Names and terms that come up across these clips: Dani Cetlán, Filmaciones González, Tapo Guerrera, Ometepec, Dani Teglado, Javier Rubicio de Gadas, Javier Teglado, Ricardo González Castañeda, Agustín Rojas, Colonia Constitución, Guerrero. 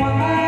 Tapo Guerrera,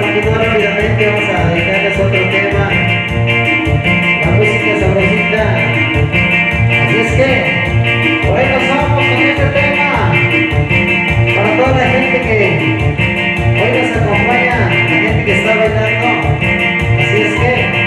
Rapidito, rápidamente vamos a dedicarles otro tema. La música sabrosita. Así es que hoy nos vamos con este tema para toda la gente que hoy nos acompaña, la gente que está bailando. Así es que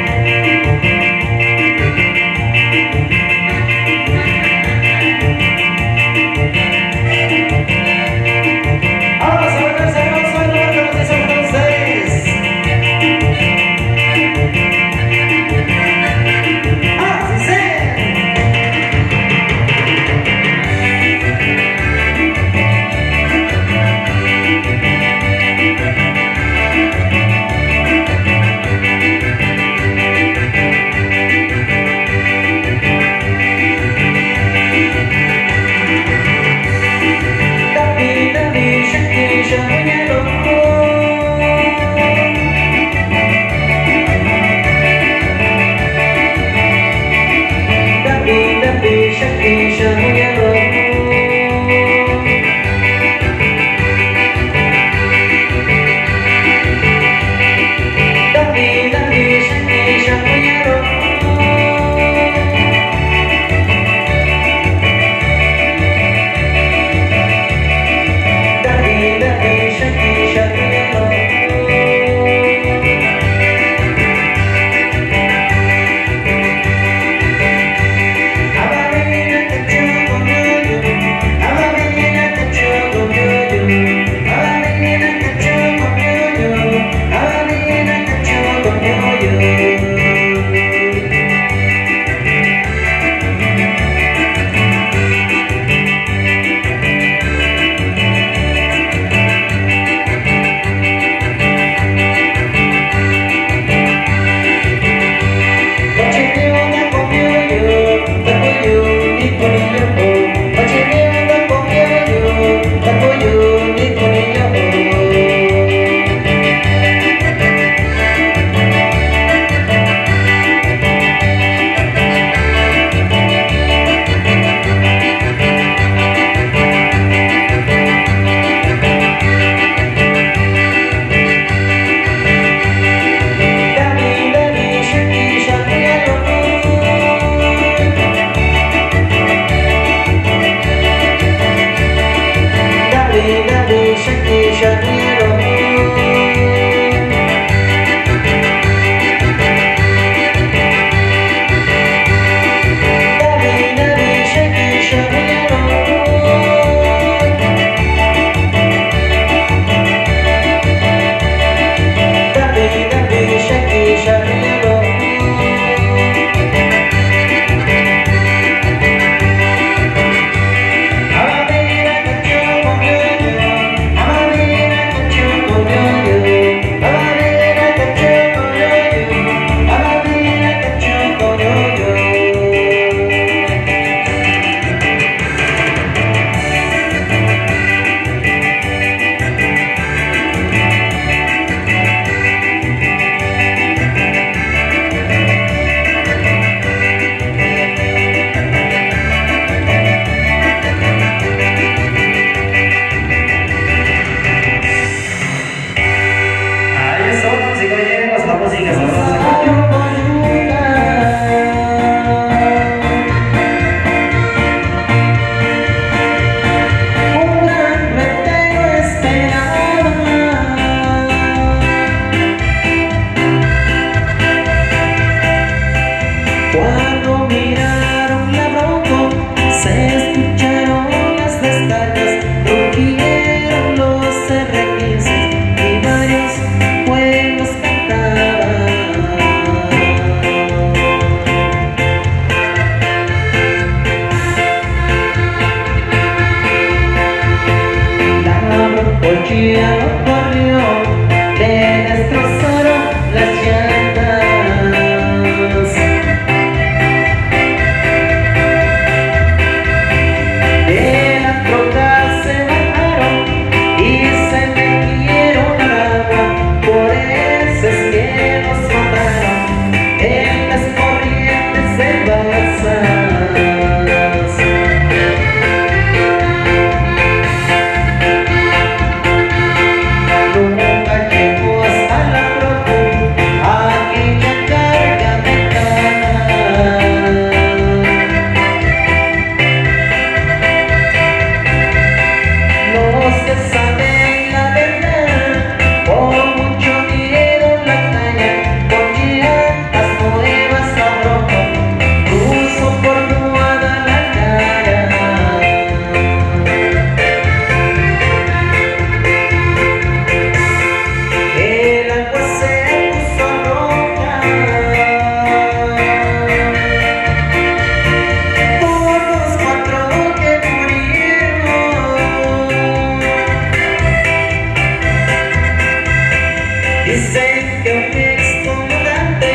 Dicen que un excomandante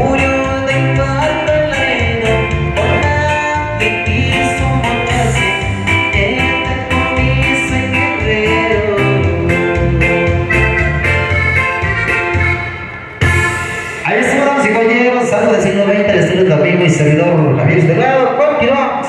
murió de infarto en Laredo, por nadie quiso matarse, entre Comiso y Guerrero. A ver, señoras y caballeros, algo del siglo XX, el estilo de amigo y servidor Javier de Gadas, continuamos.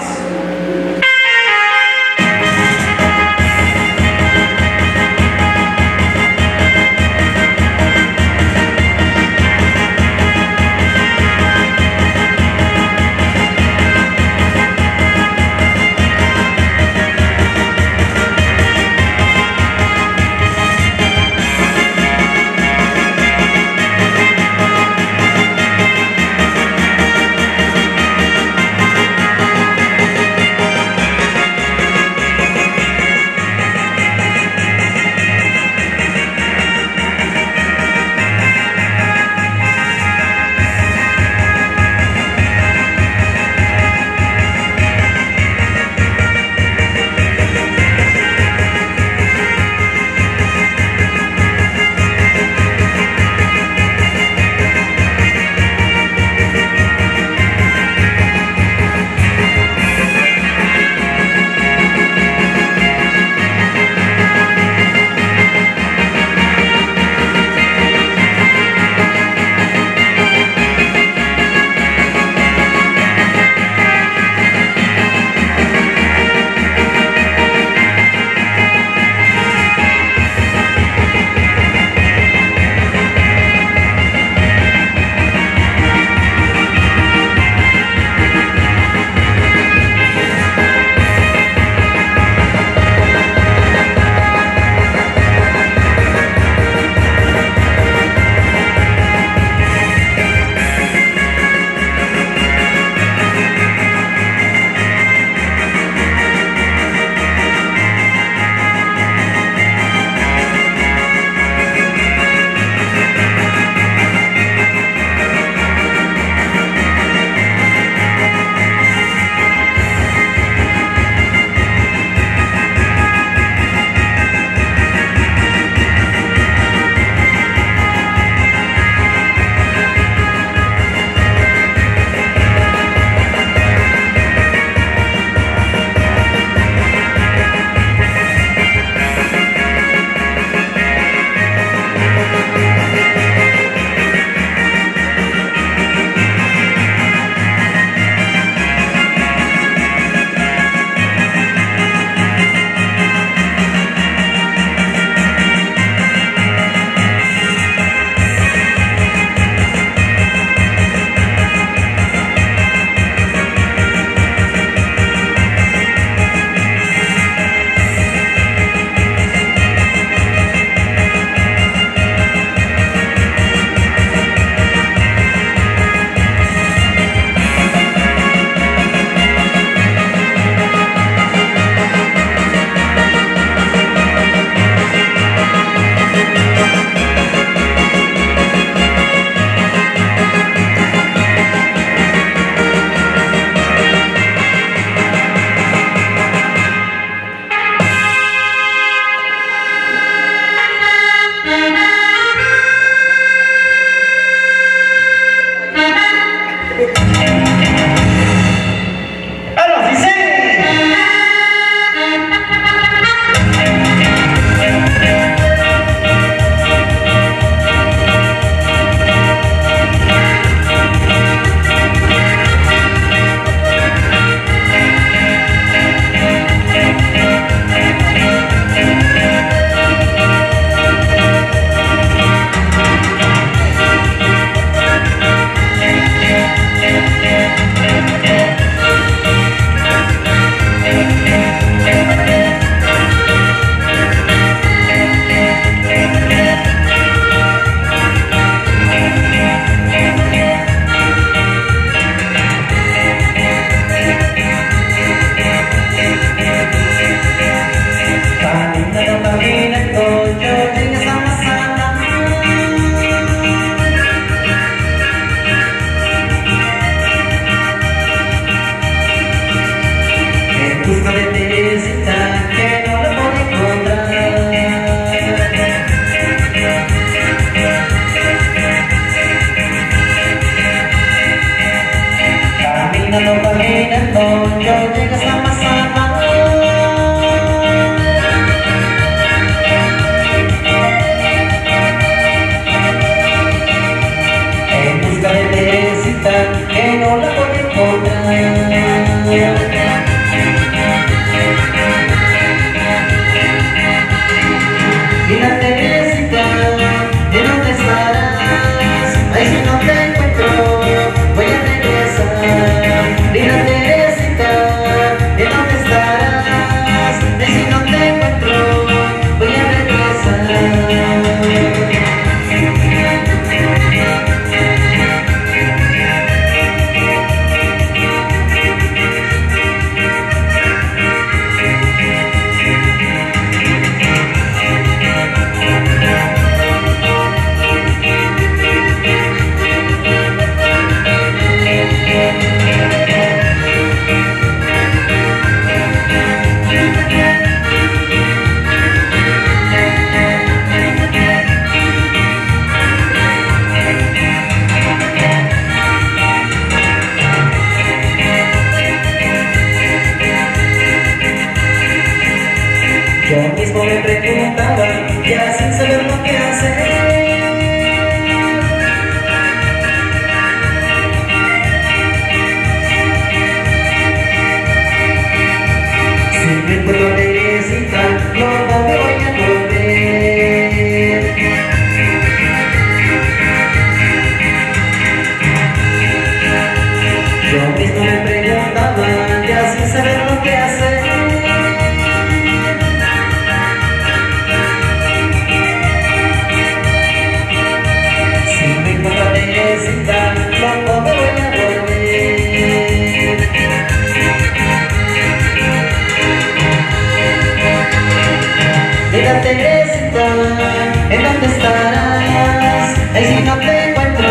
¿en dónde estarás? Ay, si no te encuentro,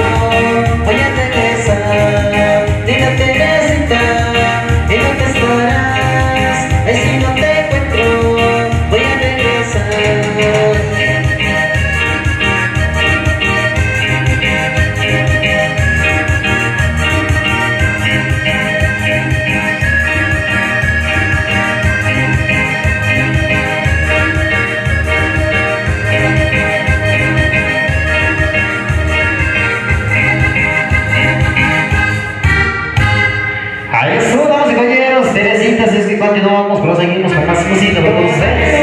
voy a regresar. Dime te necesitas, ¿en dónde estarás? Ay, si no te encuentro, voy a continuamos, pero seguimos con más música para todos ustedes.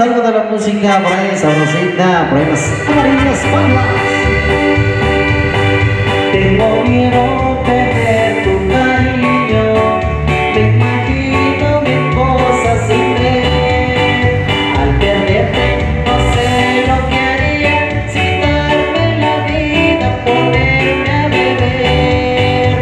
Algo de la música por ahí, sabrosita, por ahí las amarillas, palmas. Tengo miedo de perder tu cariño, me imagino mil cosas sin ver. Al perderte no sé lo que haría, sin darme la vida ponerme a beber.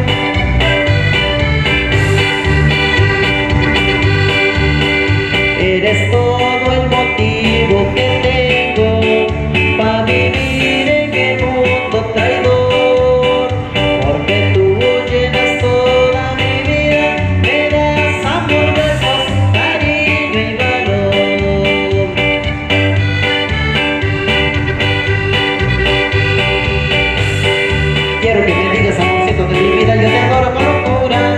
Eres todo el motivo que tengo para vivir en el mundo traidor, porque tú llenas toda mi vida, me das amor, besos, cariño y valor. Quiero que me digas, amorcito de mi vida, yo te adoro con locura.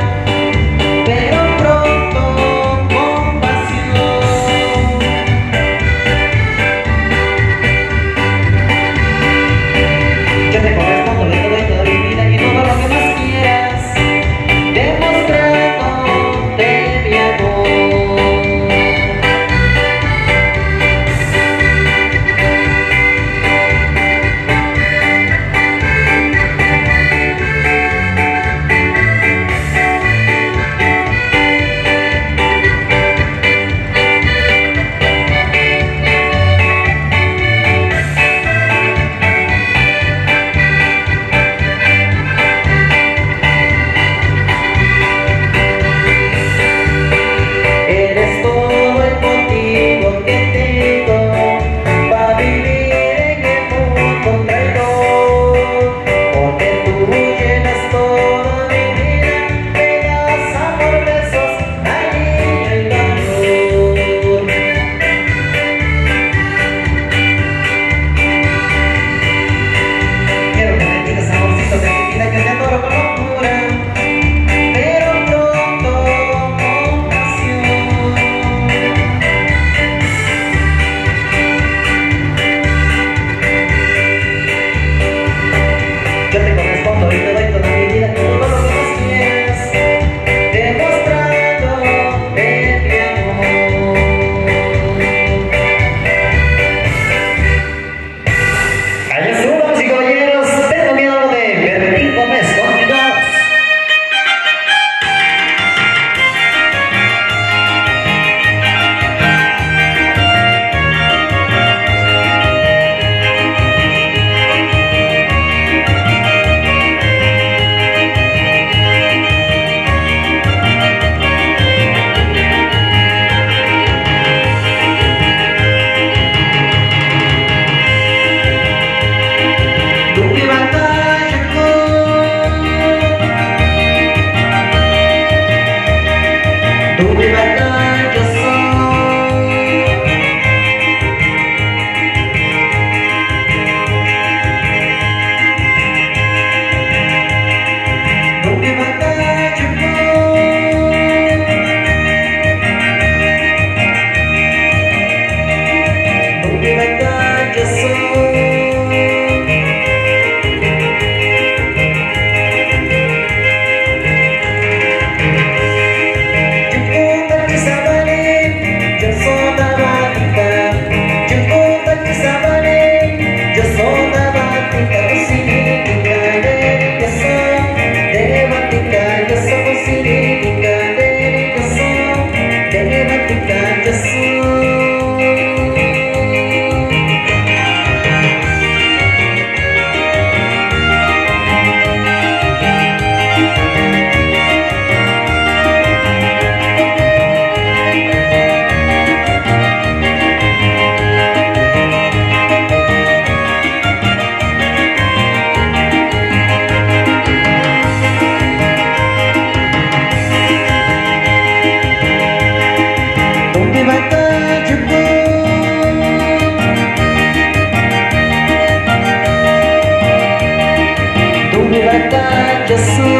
libertad que soy,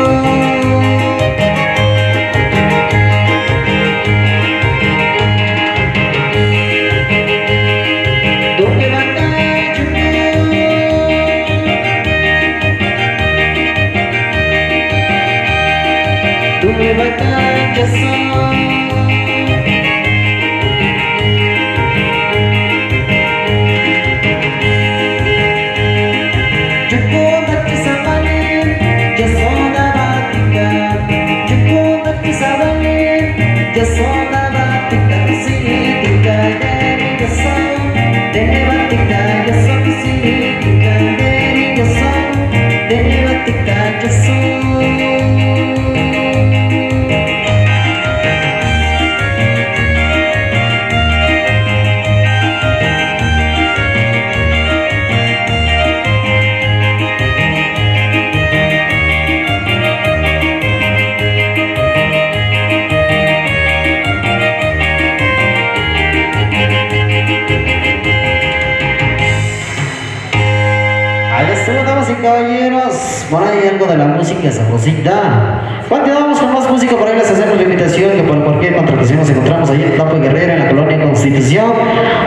donde batallo no, donde batallo soy. Caballeros, por ahí algo de la música esa cosita. Continuamos con más música. Por ahí les hacemos la invitación que por cualquier contratación nos encontramos ahí en Tapo Guerrera, en la Colonia Constitución,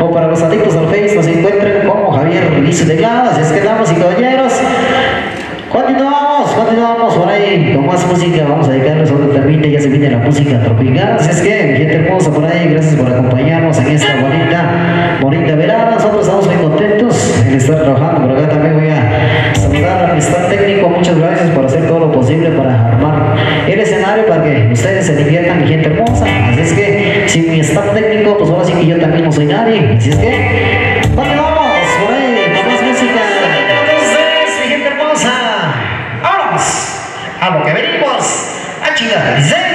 o para los adictos al Face nos encuentren como Javier Rubicio de Gadas. Es que damas y caballeros, continuamos por ahí con más música. Vamos a dedicarles otro termita, ya se viene la música tropical. Así es que, gente hermosa por ahí, gracias por acompañarnos en esta bonita velada. Nosotros estamos muy contentos en estar trabajando, pero acá también voy a saludar al staff técnico. Muchas gracias por hacer todo lo posible para armar el escenario para que ustedes se diviertan, mi gente hermosa. Así es que, sin mi staff técnico, pues ahora sí que yo también no soy nadie. Así es que, continuamos por ahí con más música. Entonces, mi gente hermosa, ahora a lo que venimos, a chingar.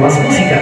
con más música.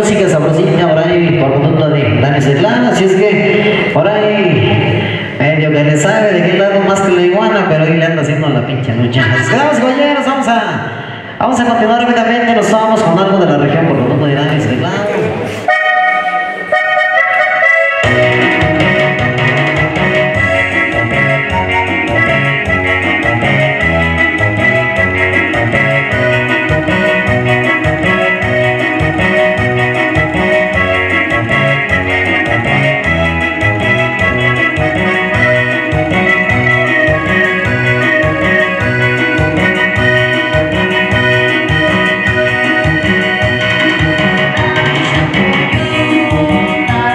música sabrosita, por ahí, por conducto de Dani Cetlán, así es que por ahí medio que le sabe de qué lado más que la iguana, pero ahí le anda haciendo la pinche lucha. Gracias, caballeros, vamos a continuar rápidamente, nos vamos con algo de la región por conducto de Dani Cetlán.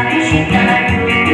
Thank you.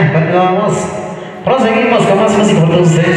Bien, continuamos. Proseguimos con más música para todos ustedes.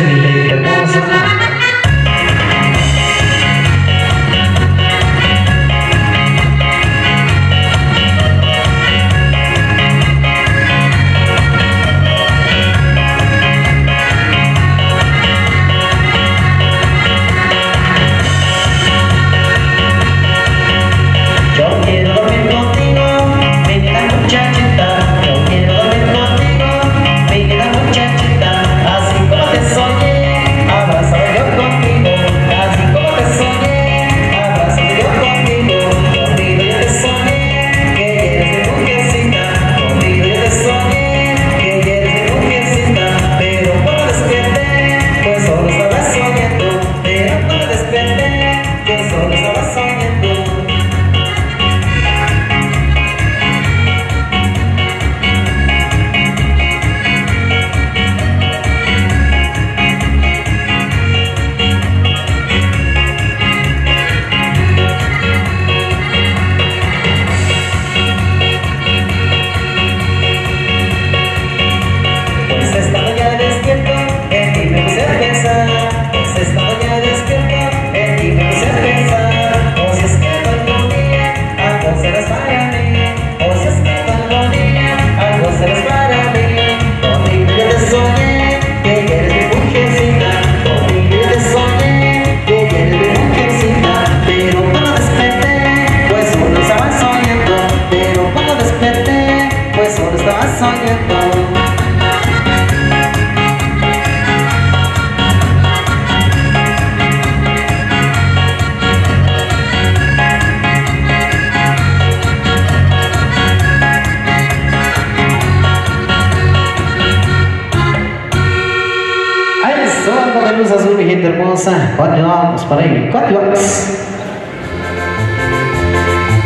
Continuamos por ahí, continuamos.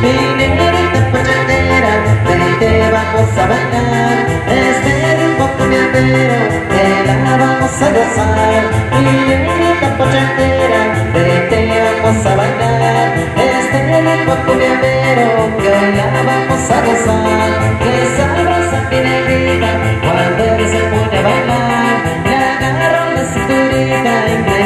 Mi negrita panadera, vente, vamos a bailar. Este ritmo cumbiambero, te la vamos a gozar. Mi negrita panadera, vente, vamos a bailar. Este ritmo cumbiambero, que la vamos a gozar. Que sabrosa mi negrita, cuando se pone a bailar. Le agarro la cinturita y vete,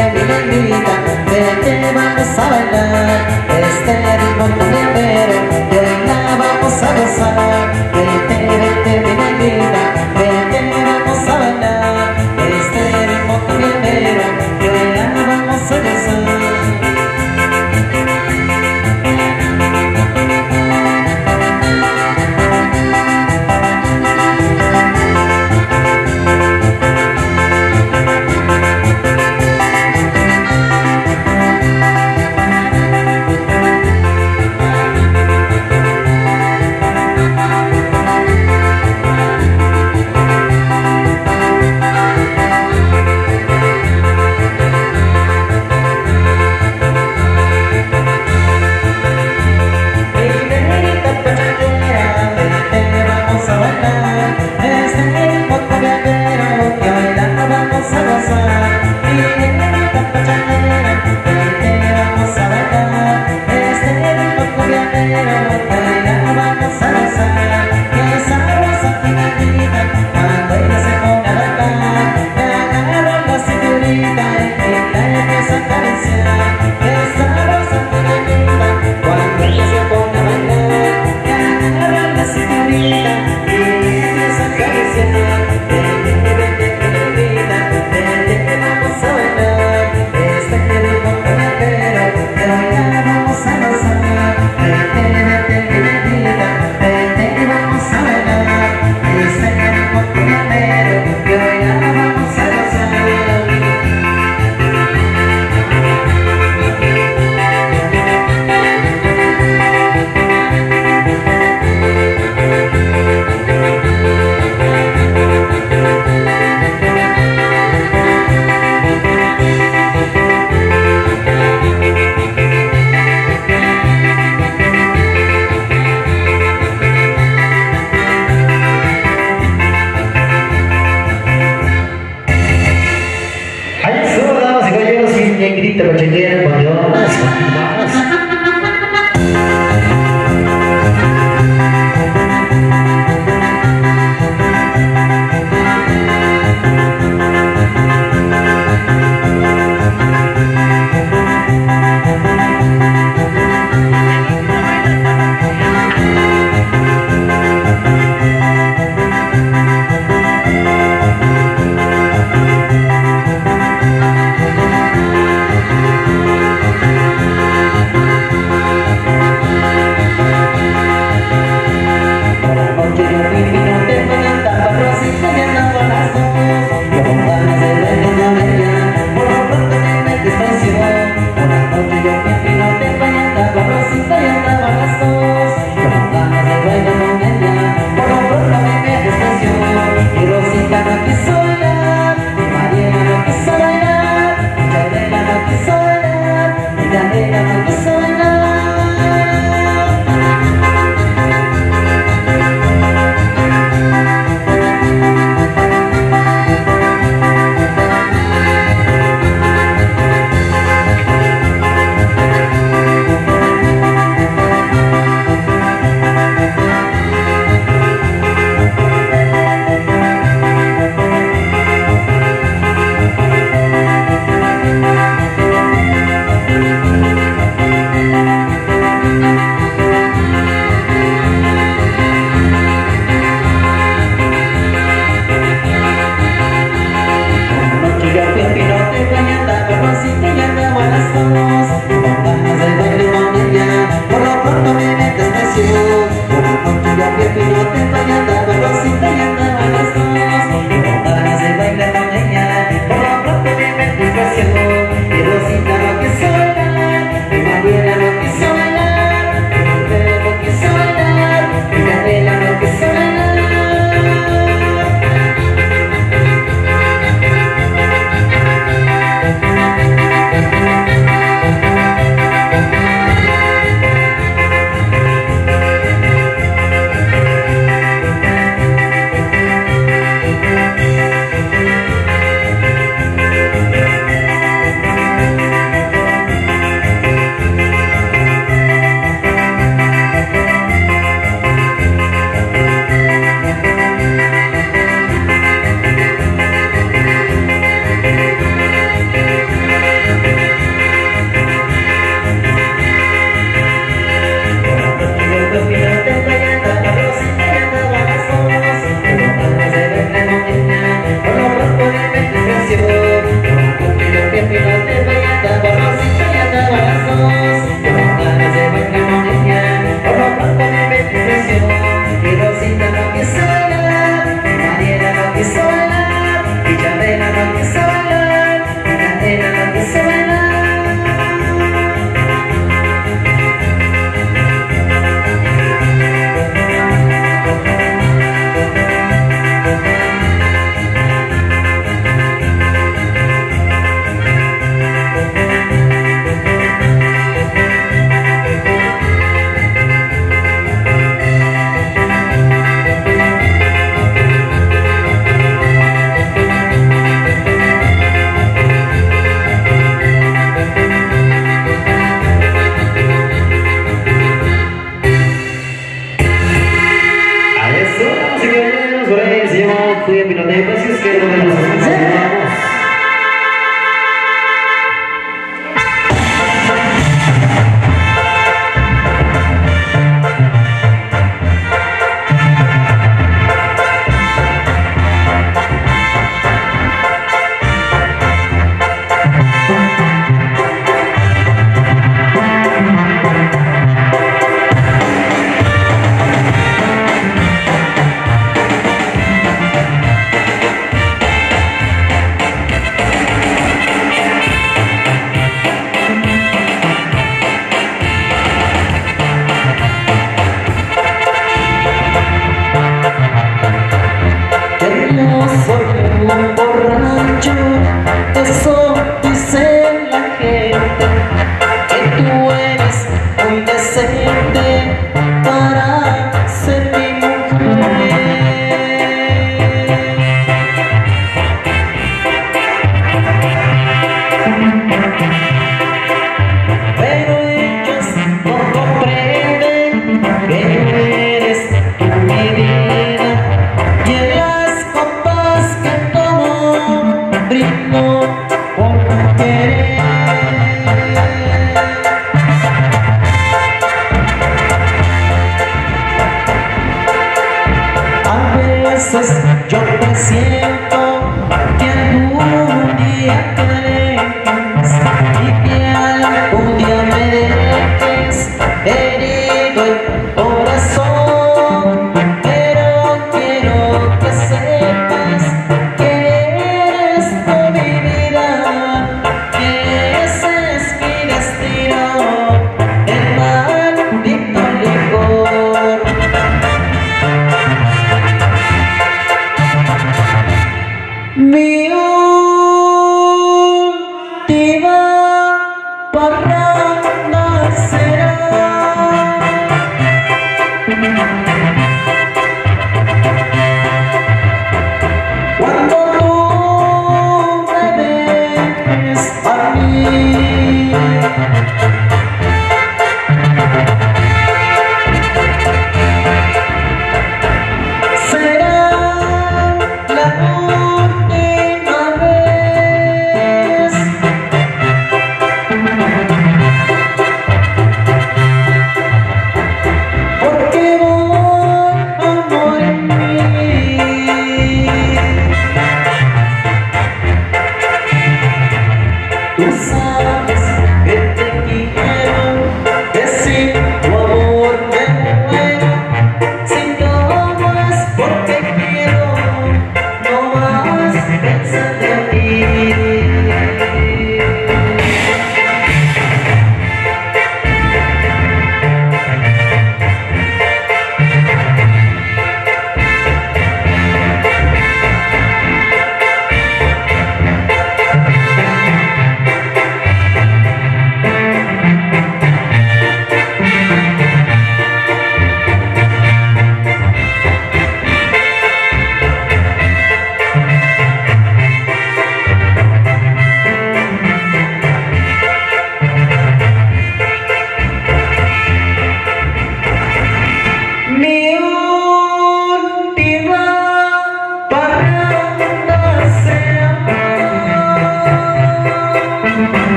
vete, mi negrita, vete, vamos a bailar. Este ritmo cumbiambero, que la vamos a gozar. Vete, vete, mi negrita, vete, vamos a bailar. Este ritmo cumbiambero, que la vamos a gozar.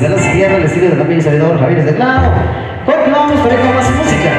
de las izquierdas, el estilo de también el servidor Javier de Gadas. Continuamos con más música.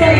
Así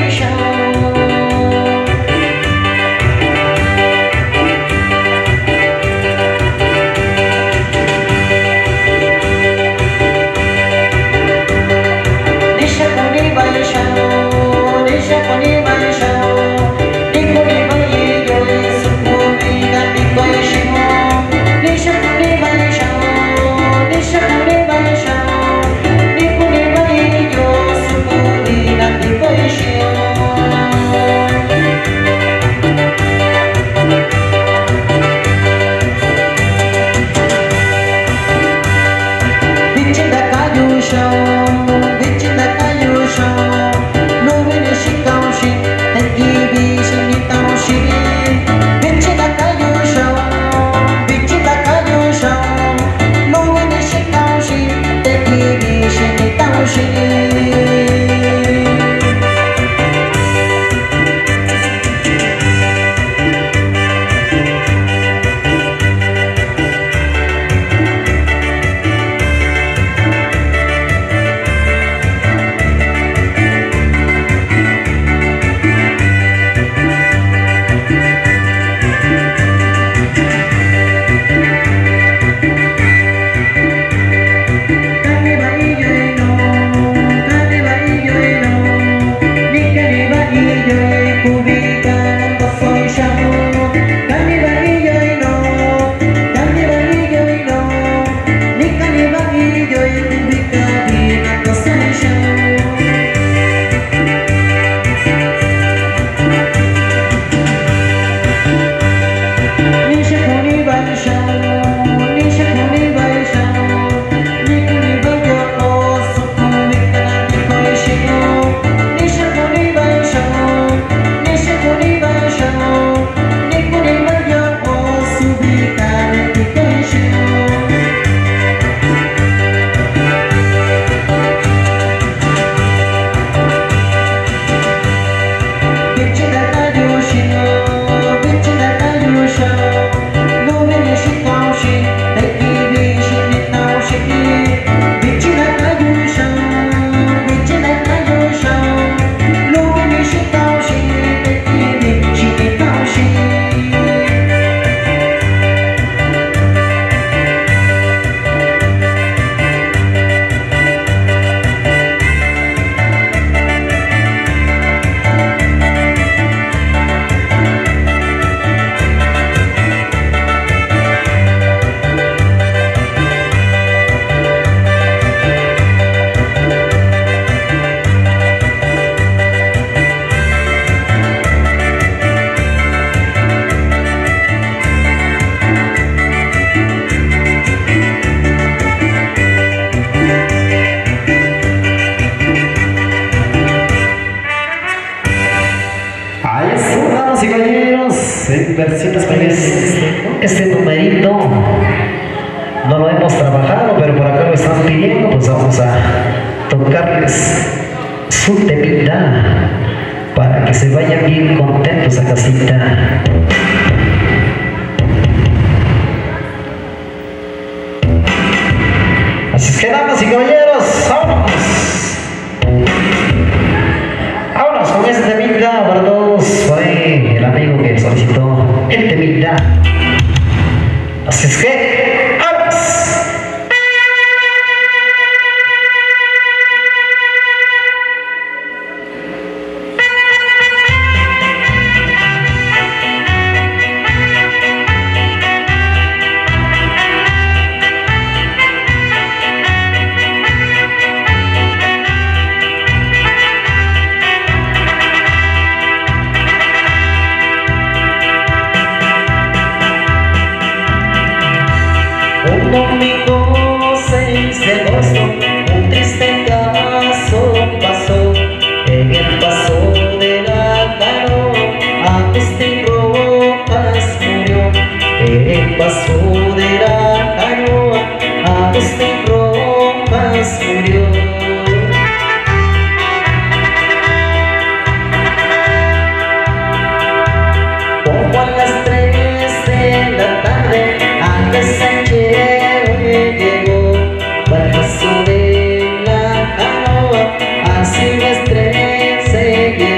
me estresé.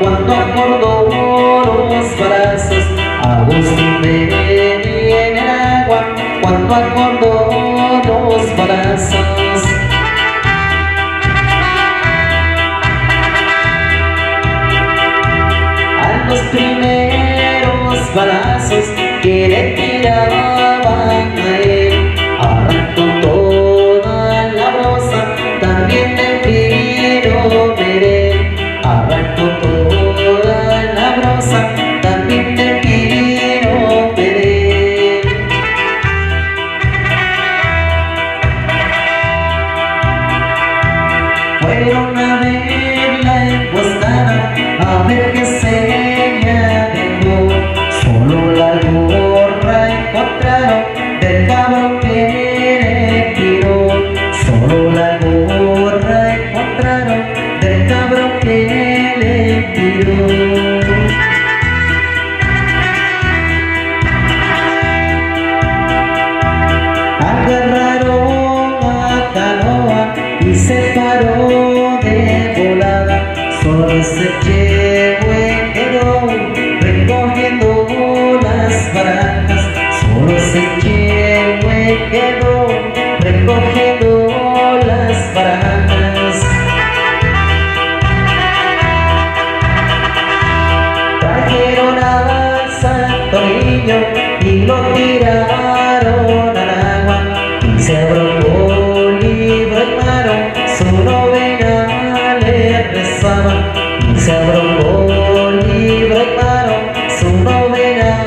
cuando acordó los brazos, Agustín de mí en el agua, cuando acordó los brazos. A los primeros balazos que le tiraban a él, arrancó toda la rosa, también el quiero veré. Arrancó toda la brosa, también te quiero pedir. Fueron a ver la encuestada, a ver qué seña dejó. Solo la gorra encontraron del cabrón que le tiró. Solo la gorra encontraron del cabrón que agarraron a Canoa y se paró de volada. Solo se llevó el quedón recogiendo las barajas. Solo se llevó el quedón recogiendo las barajas. Trajeron a Santo Niño y lo tiraron al agua, y se abrocó libro en mano, su novena le rezaba, y se abrocó libro en mano, su novena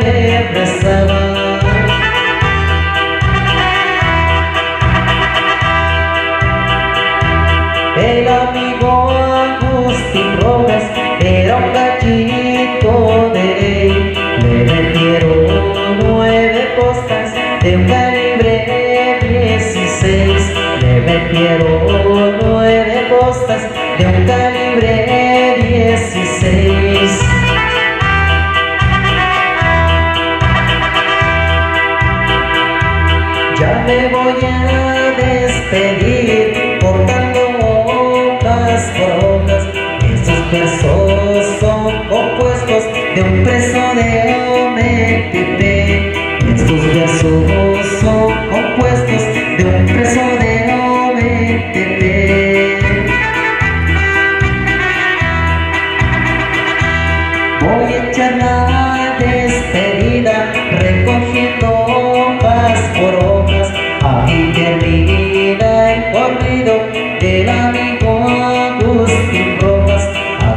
le rezaba. El amigo Agustín Rojas era un cachito de ley, le metieron 9 costas de un calibre 16, le metieron 9 costas de un calibre 16. Ya me voy a despedir cortando hojas por hojas. Estos versos son compuestos de un preso de Ometepec. Estos versos son compuestos de un preso de Ometepec. Voy a echar la despedida recogiendo hojas por hojas. Aquí termina el corrido del amigo Agustín Rojas.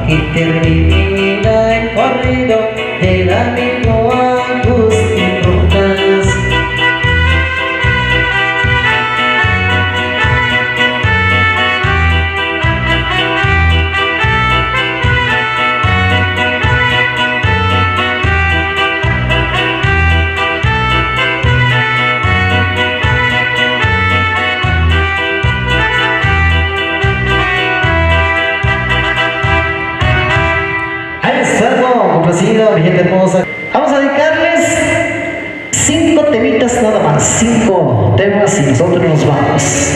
Aquí termina el corrido del amigo Agustín Rojas. Vamos a dedicarles 5 temitas nada más, 5 temas y nosotros nos vamos.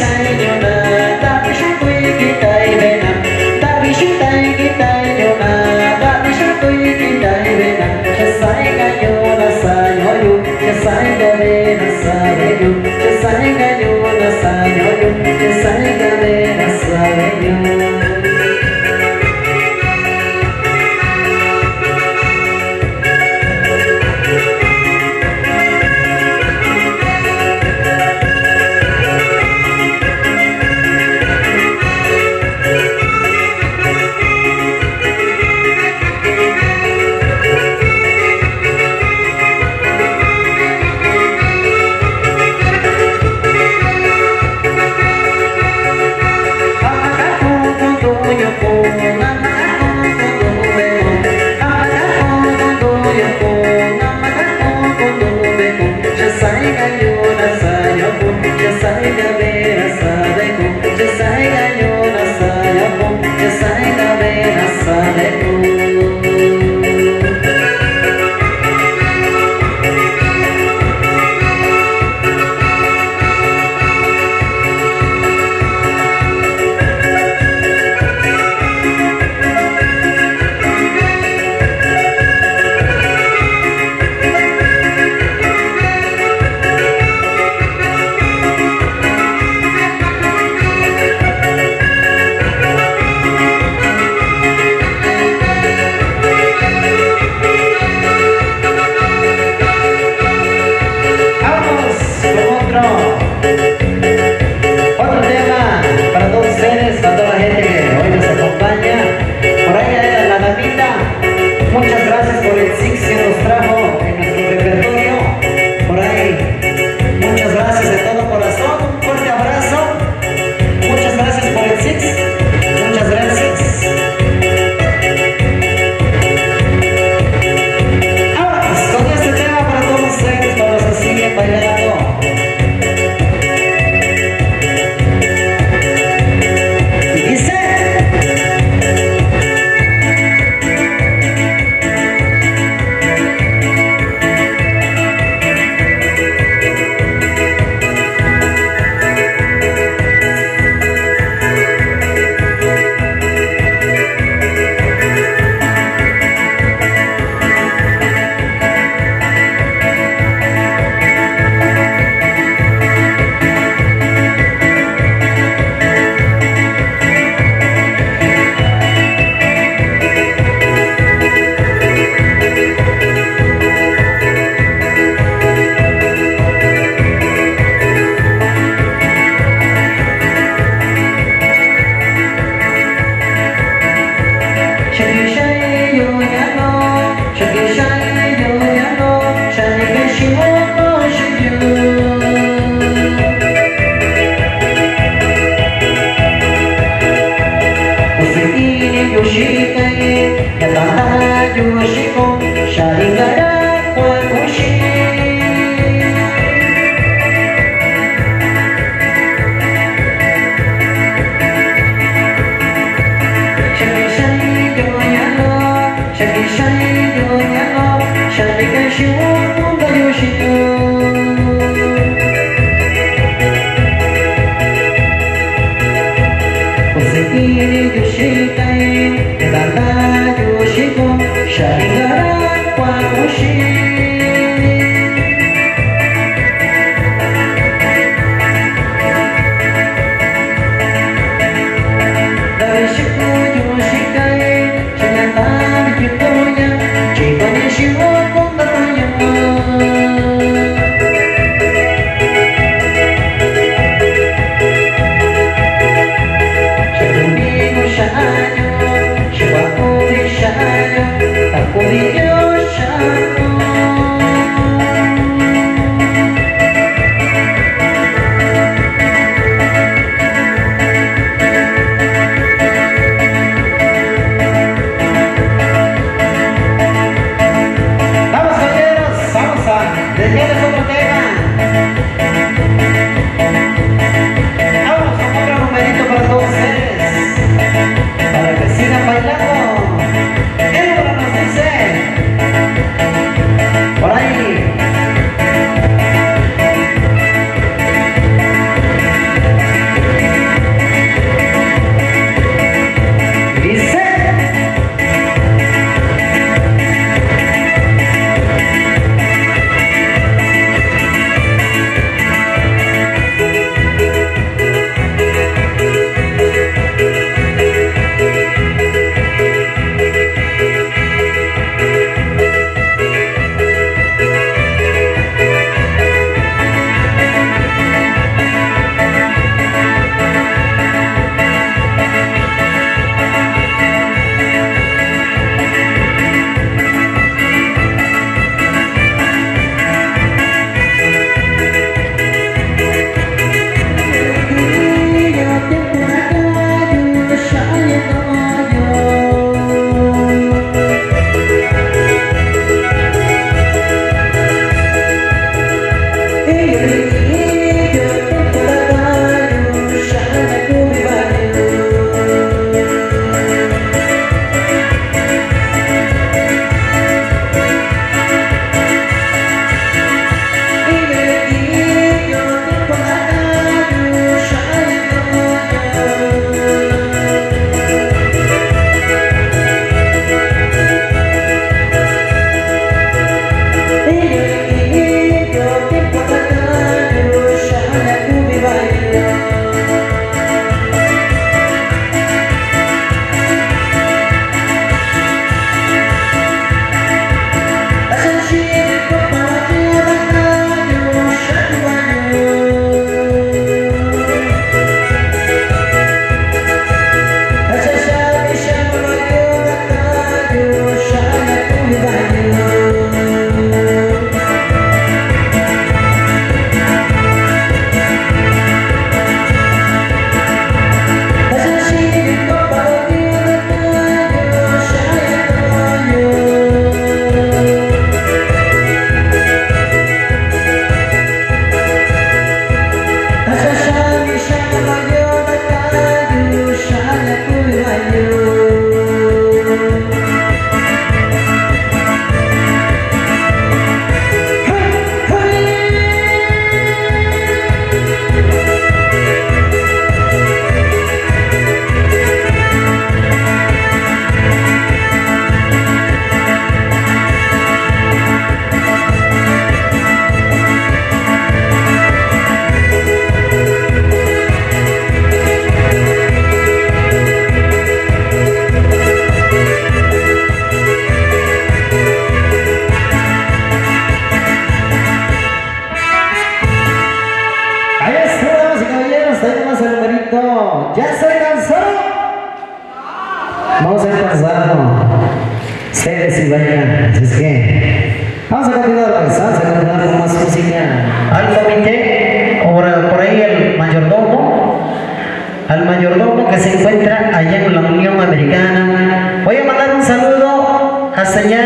al mayordomo que se encuentra allá en la Unión Americana. Voy a mandar un saludo hasta allá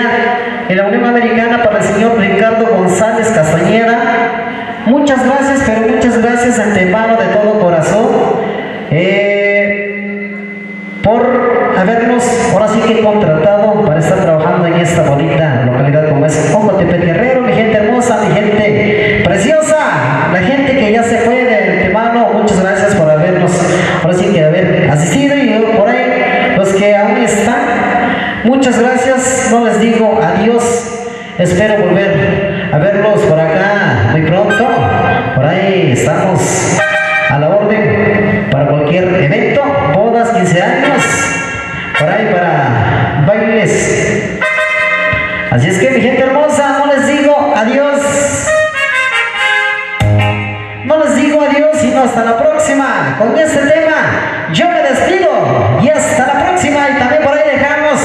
en la Unión Americana para el señor Ricardo González Castañeda. Muchas gracias, pero muchas gracias antemano de todo corazón por habernos ahora sí que contratado para estar trabajando en esta bonita localidad como es Tapo Guerrera, mi gente hermosa, mi gente preciosa, la gente que ya se fue de antemano. Muchas gracias por habernos ahora sí que haber asistido, y por ahí los que aún están, muchas gracias, no les digo adiós, espero volver a verlos por acá muy pronto. Por ahí estamos a la orden para cualquier evento, bodas, 15 años, por ahí para bailes. Así es que mi gente hermosa, no les digo adiós, no les digo adiós, sino hasta la próxima. Con este tema yo me despido y hasta la próxima. Y también por ahí dejamos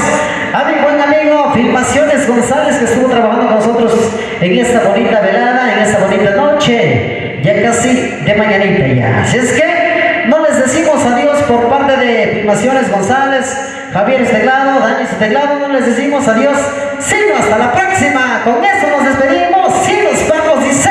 a mi buen amigo Filmaciones González, que estuvo trabajando con nosotros en esta bonita velada, en esta bonita noche, ya casi de mañanita ya. Así es que no les decimos adiós por parte de Filmaciones González, Javier Teglado, Dani Teglado, no les decimos adiós, sino hasta la próxima. Con eso nos despedimos y nos vamos, dice.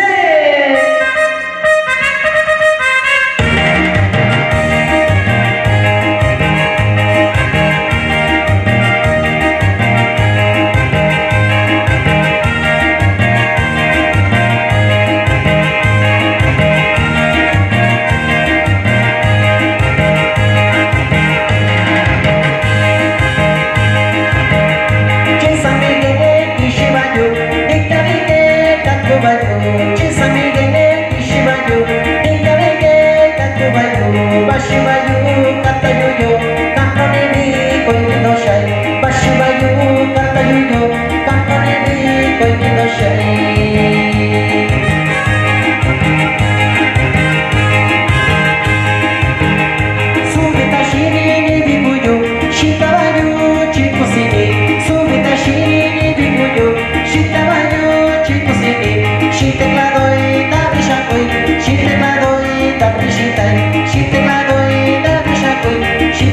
She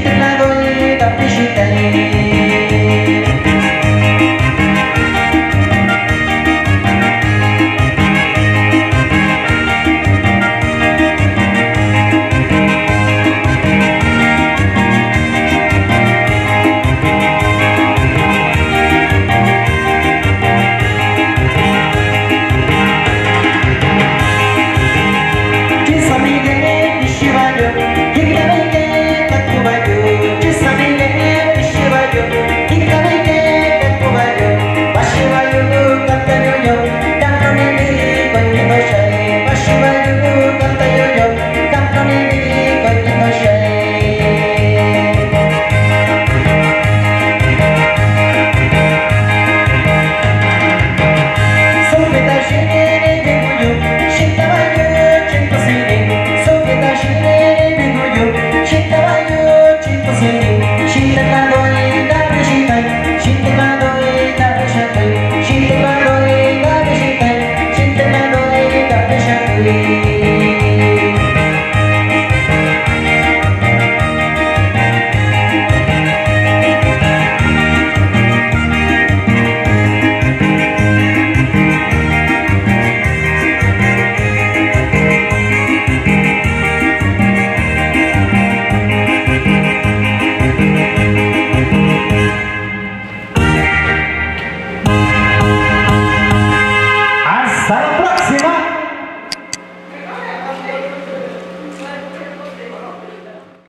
te la doy, da brillita,